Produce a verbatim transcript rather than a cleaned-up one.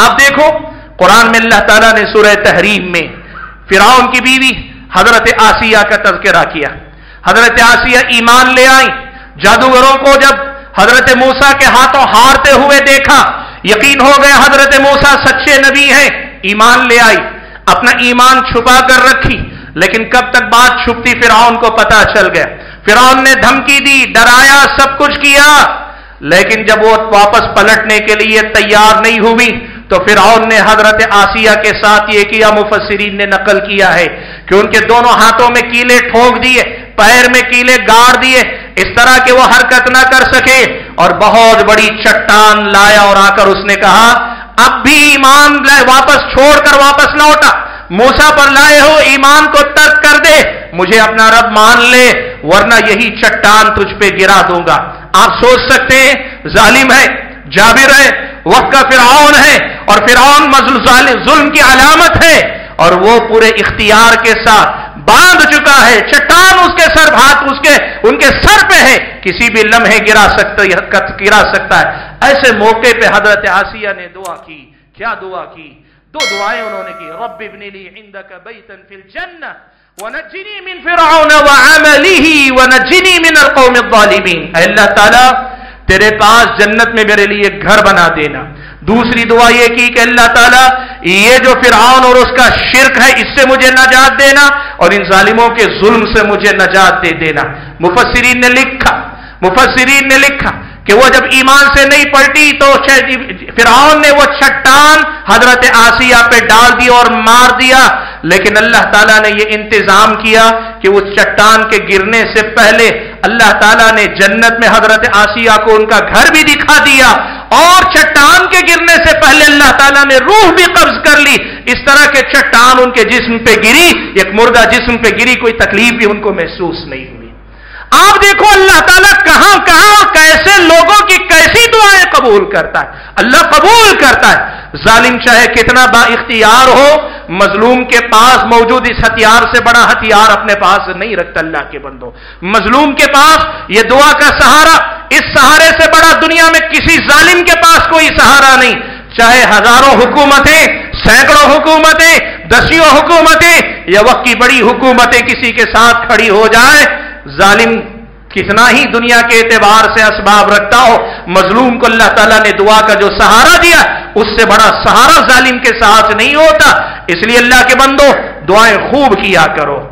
आप देखो कुरान में अल्लाह ताला ने सुरे तहरीम में फ़िरऔन की बीवी हजरत आसिया का तज़किरा किया। हजरत आसिया ईमान ले आई, जादूगरों को जब हजरत मूसा के हाथों हारते हुए देखा यकीन हो गया हजरत मूसा सच्चे नबी हैं, ईमान ले आई। अपना ईमान छुपा कर रखी, लेकिन कब तक बात छुपती फ़िरऔन को पता चल गया। फ़िरऔन ने धमकी दी, डराया, सब कुछ किया, लेकिन जब वो वापस पलटने के लिए तैयार नहीं हुई तो फ़िरऔन ने हजरत आसिया के साथ ये किया, मुफस्सिरीन ने नकल किया है कि उनके दोनों हाथों में कीले ठोक दिए, पैर में कीले गाड़ दिए, इस तरह के वो हरकत ना कर सके। और बहुत बड़ी चट्टान लाया और आकर उसने कहा अब भी ईमान वापस छोड़कर वापस लौटा, मूसा पर लाए हो ईमान को तर्क कर दे, मुझे अपना रब मान ले वरना यही चट्टान तुझ पे गिरा दूंगा। आप सोच सकते हैं जालिम है, जाबिर है, वक्त का फ़िरऔन है, और फ़िरऔन जुल्म की अलामत है, और वो पूरे इख्तियार के साथ बांध चुका है, चट्टान उसके सर हाथ उसके उनके सर पे है, किसी भी लम्हे गिरा सकता गिरा सकता है। ऐसे मौके पे हजरत आसिया ने दुआ की। क्या दुआ की? दो दुआएं उन्होंने की, रब्बि इब्नि ली इंदक बैतन फिल जन्नह वनज्जिनी मिन फ़िरऔन वअमलिही वनज्जिनी मिनल कौमिज़ ज़ालिमीन। अल्लाह ताला तेरे पास जन्नत में मेरे लिए घर बना देना। दूसरी दुआ ये की कि अल्लाह ताला ये जो फ़िरऔन और उसका शिर्क है इससे मुझे नजात देना, और इन जालिमों के जुल्म से मुझे नजात दे देना। मुफस्सिरीन ने लिखा मुफस्सिरीन ने लिखा कि वो जब ईमान से नहीं पलटी तो फ़िरऔन ने वो चट्टान हजरत आसिया पे डाल दिया और मार दिया, लेकिन अल्लाह ताला ने ये इंतजाम किया कि उस चट्टान के गिरने से पहले अल्लाह ताला ने जन्नत में हजरत आसिया को उनका घर भी दिखा दिया, और चट्टान के गिरने से पहले अल्लाह ताला ने रूह भी कब्ज कर ली। इस तरह के चट्टान उनके जिस्म पे गिरी, एक मुर्दा जिस्म पे गिरी, कोई तकलीफ भी उनको महसूस नहीं हुई। आप देखो अल्लाह ताला कहां कहां और कैसे लोगों की कैसी दुआएं कबूल करता है। अल्लाह कबूल करता है। जालिम चाहे कितना बाइख्तियार हो, मजलूम के पास मौजूद इस हथियार से बड़ा हथियार अपने पास नहीं रखता अल्लाह के बंदो। मजलूम के पास यह दुआ का सहारा, इस सहारे से बड़ा दुनिया में किसी जालिम के पास कोई सहारा नहीं। चाहे हजारों हुकूमतें, सैकड़ों हुकूमतें, दसियों हुकूमतें या वक्त की बड़ी हुकूमतें किसी के साथ खड़ी हो जाए, जालिम कितना ही दुनिया के एतबार से असबाब रखता हो, मजलूम को अल्लाह ताला ने दुआ का जो सहारा दिया उससे बड़ा सहारा जालिम के साथ नहीं होता। इसलिए अल्लाह के बंदो दुआएं खूब किया करो।